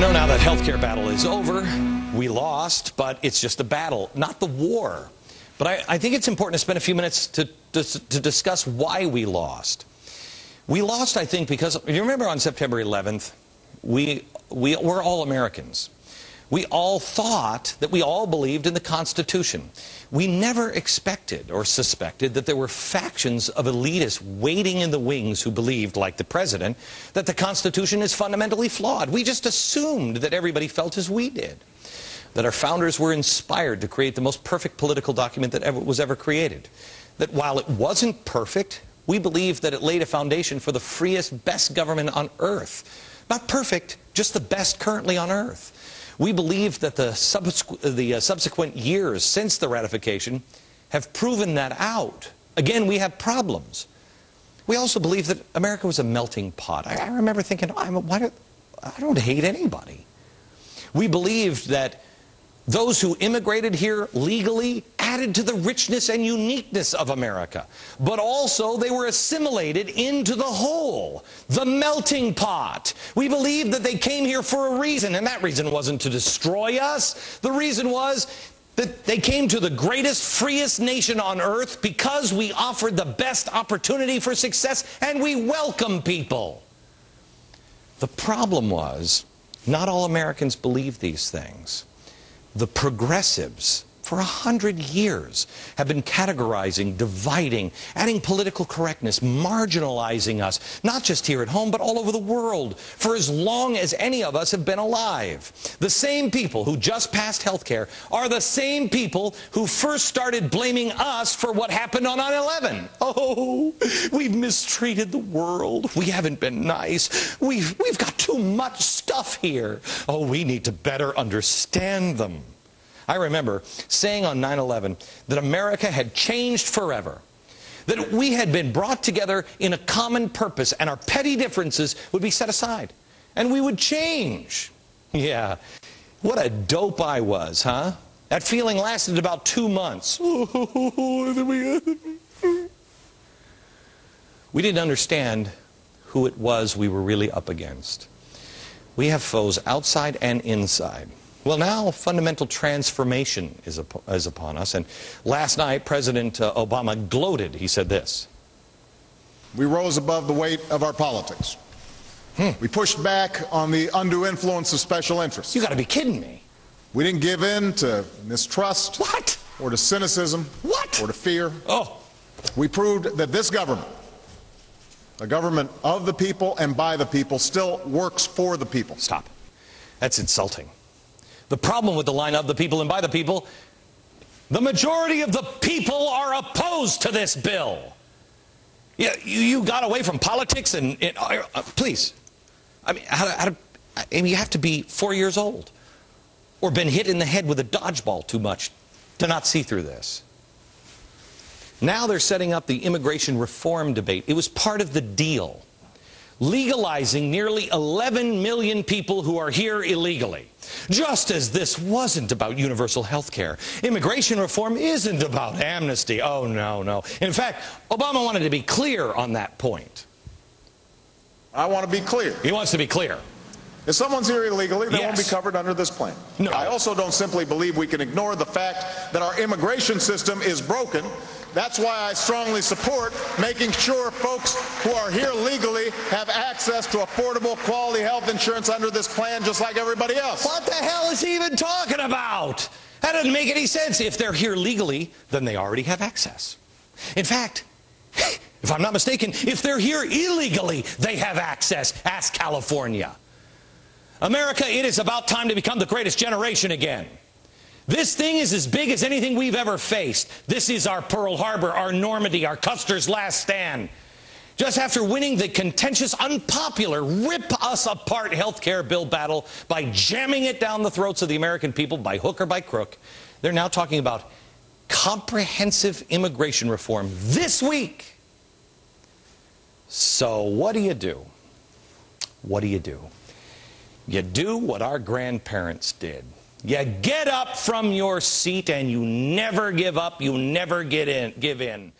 know now that healthcare battle is over. We lost, but it's just a battle, not the war. But I think it's important to spend a few minutes to discuss why we lost. We lost, I think, because, you remember on September 11th, we're all Americans. We all thought that we all believed in the Constitution. We never expected or suspected that there were factions of elitists waiting in the wings who believed, like the president, that the Constitution is fundamentally flawed. We just assumed that everybody felt as we did, that our founders were inspired to create the most perfect political document that was ever created, that while it wasn't perfect, we believed that it laid a foundation for the freest, best government on earth. Not perfect, just the best currently on earth. We believe that the subsequent years since the ratification have proven that out. Again, we have problems. We also believe that America was a melting pot. I remember thinking, I don't hate anybody. We believed that those who immigrated here legally added to the richness and uniqueness of America, but also they were assimilated into the whole, the melting pot. We believed that they came here for a reason, and that reason wasn't to destroy us. The reason was that they came to the greatest, freest nation on earth because we offered the best opportunity for success, and we welcome people. The problem was, not all Americans believed these things. The progressives, for 100 years, have been categorizing, dividing, adding political correctness, marginalizing us, not just here at home, but all over the world, for as long as any of us have been alive. The same people who just passed health care are the same people who first started blaming us for what happened on 9/11. Oh, we've mistreated the world. We haven't been nice. We've got too much stuff here. Oh, we need to better understand them. I remember saying on 9/11 that America had changed forever, that we had been brought together in a common purpose and our petty differences would be set aside and we would change. Yeah, what a dope I was, huh? That feeling lasted about 2 months. We didn't understand who it was we were really up against. We have foes outside and inside. Well, now fundamental transformation is upon us, and last night President Obama gloated. He said this: "We rose above the weight of our politics. We pushed back on the undue influence of special interests." You got to be kidding me. "We didn't give in to mistrust." What? "Or to cynicism." What? "Or to fear." Oh. "We proved that this government, a government of the people and by the people, still works for the people." Stop. That's insulting. The problem with the line "of the people and by the people," the majority of the people are opposed to this bill. Yeah, you got away from politics and please. I mean, you have to be 4 years old or been hit in the head with a dodgeball too much to not see through this. Now they're setting up the immigration reform debate. It was part of the deal, legalizing nearly 11 million people who are here illegally. Just as this wasn't about universal health care, immigration reform isn't about amnesty. Oh, no, no. In fact, Obama wanted to be clear on that point. I want to be clear. He wants to be clear. If someone's here illegally, they won't be covered under this plan. No. I also don't simply believe we can ignore the fact that our immigration system is broken. That's why I strongly support making sure folks who are here legally have access to affordable, quality health insurance under this plan, just like everybody else. What the hell is he even talking about? That doesn't make any sense. If they're here legally, then they already have access. In fact, if I'm not mistaken, if they're here illegally, they have access. Ask California. America, it is about time to become the greatest generation again. This thing is as big as anything we've ever faced. This is our Pearl Harbor, our Normandy, our Custer's Last Stand. Just after winning the contentious, unpopular, rip-us-apart health care bill battle by jamming it down the throats of the American people by hook or by crook, they're now talking about comprehensive immigration reform this week. So what do you do? What do you do? You do what our grandparents did. You get up from your seat and you never give up, you never give in.